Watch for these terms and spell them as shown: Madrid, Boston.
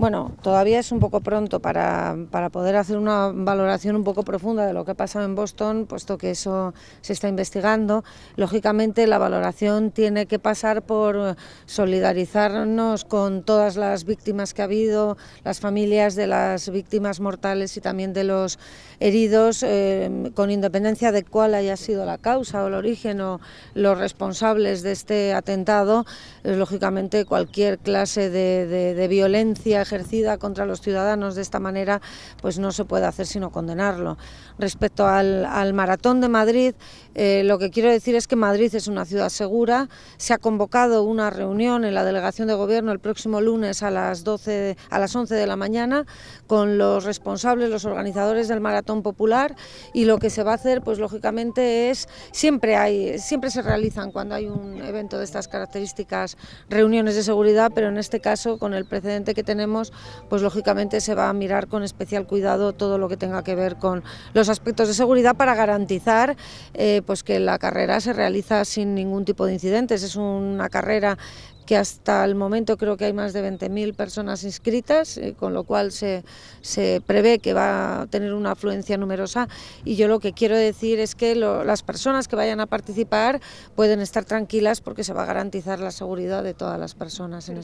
Bueno, todavía es un poco pronto para poder hacer una valoración un poco profunda de lo que ha pasado en Boston, puesto que eso se está investigando. Lógicamente, la valoración tiene que pasar por solidarizarnos con todas las víctimas que ha habido, las familias de las víctimas mortales y también de los heridos, con independencia de cuál haya sido la causa o el origen o los responsables de este atentado. Lógicamente, cualquier clase de violencia ejercida contra los ciudadanos de esta manera, pues no se puede hacer sino condenarlo. Respecto al maratón de Madrid, lo que quiero decir es que Madrid es una ciudad segura. Se ha convocado una reunión en la delegación de gobierno el próximo lunes a las 11 de la mañana con los responsables, los organizadores del maratón popular, y lo que se va a hacer, pues lógicamente es, siempre se realizan cuando hay un evento de estas características reuniones de seguridad, pero en este caso, con el precedente que tenemos, pues lógicamente se va a mirar con especial cuidado todo lo que tenga que ver con los aspectos de seguridad para garantizar pues que la carrera se realiza sin ningún tipo de incidentes. Es una carrera que hasta el momento creo que hay más de 20.000 personas inscritas, con lo cual se prevé que va a tener una afluencia numerosa, y yo lo que quiero decir es que las personas que vayan a participar pueden estar tranquilas porque se va a garantizar la seguridad de todas las personas en